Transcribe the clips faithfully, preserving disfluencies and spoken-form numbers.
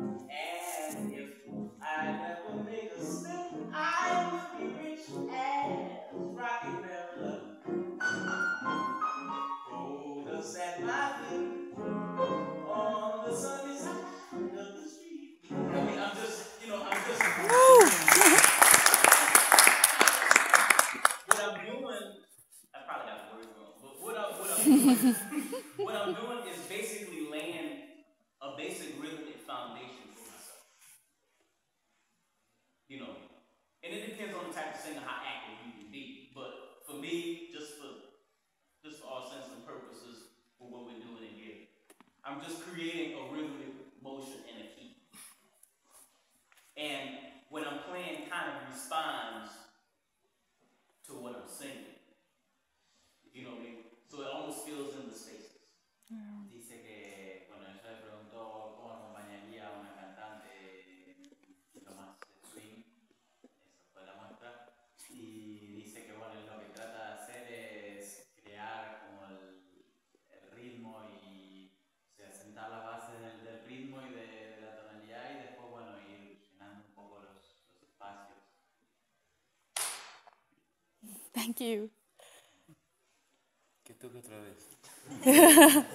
And if I never make a cent, I will be rich as Rockefeller. Gold dust at my feet on the sunny side of the street. I mean, I'm just, you know, I'm just. What I'm doing, I probably got the words wrong, but what I'm, what I'm doing, what I'm doing is basically laying a basic rhythm and foundation for myself. You know, and it depends on the type of singer, how active you can be. But for me, just for just for all sense and purposes, for what we're doing in here, I'm just creating a rhythmic motion and a key. And what I'm playing kind of responds to what I'm singing. You know what I mean? So it almost fills in the spaces. Yeah. Dice que cuando yo de pronto como acompañaría a una cantante lo más swing, esa fue la muestra, y dice que bueno, lo que trata de hacer es crear como el, el ritmo y, o sea, sentar las bases del, del ritmo y de, de la tonalidad y después bueno, ir llenando un poco los, los espacios. Thank you. Que toque otra vez. Yeah, I'm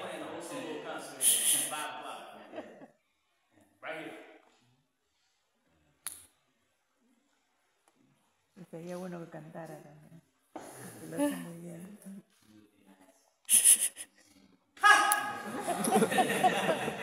playing a whole solo concert at five o'clock. Right here. Sería bueno que cantara también. Que lo hace muy bien. Ha!